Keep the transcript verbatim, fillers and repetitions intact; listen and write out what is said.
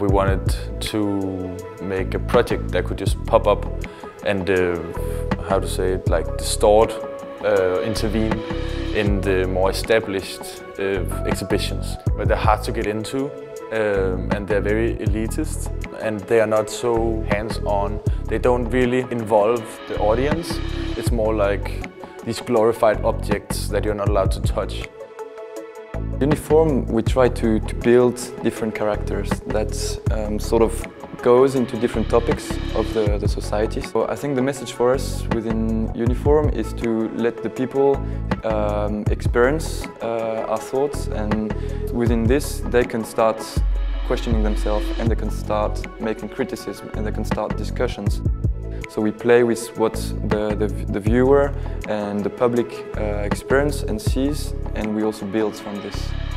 We wanted to make a project that could just pop up and, uh, how to say it, like distort, uh, intervene in the more established uh, exhibitions. But they're hard to get into, um, and they're very elitist, and they are not so hands-on. They don't really involve the audience. It's more like these glorified objects that you're not allowed to touch. UNIFORM, we try to, to build different characters that um, sort of goes into different topics of the, the society. So I think the message for us within UNIFORM is to let the people um, experience uh, our thoughts, and within this they can start questioning themselves, and they can start making criticism, and they can start discussions. So we play with what the, the, the viewer and the public uh, experience and sees, and we also build from this.